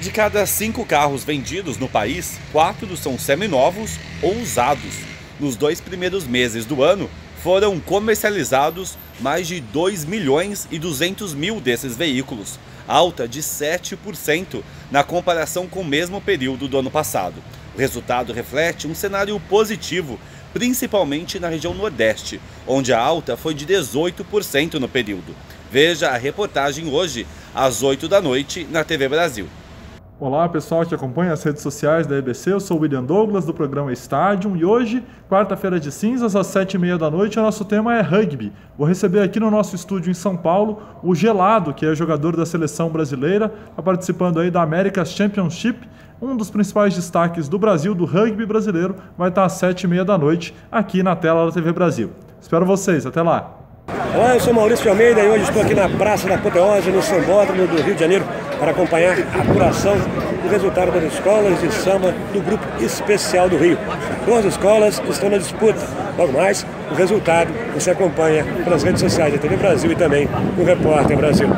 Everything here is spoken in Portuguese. De cada 5 carros vendidos no país, 4 são seminovos ou usados. Nos 2 primeiros meses do ano, foram comercializados mais de 2.200.000 desses veículos, alta de 7% na comparação com o mesmo período do ano passado. O resultado reflete um cenário positivo, principalmente na região Nordeste, onde a alta foi de 18% no período. Veja a reportagem hoje, às 20h, na TV Brasil. Olá pessoal que acompanha as redes sociais da EBC, eu sou o William Douglas do programa Stadium e hoje, quarta-feira de cinzas, às 19h30, o nosso tema é rugby. Vou receber aqui no nosso estúdio em São Paulo o Gelado, que é jogador da seleção brasileira, está participando aí da America's Championship. Um dos principais destaques do Brasil, do rugby brasileiro, vai estar às 19h30 aqui na tela da TV Brasil. Espero vocês, até lá! Olá, eu sou Maurício Almeida e hoje estou aqui na Praça da Apoteose, no Sambódromo do Rio de Janeiro, para acompanhar a apuração do resultado das escolas de samba do Grupo Especial do Rio. 12 escolas estão na disputa. Logo mais, o resultado você acompanha pelas redes sociais da TV Brasil e também no Repórter Brasil.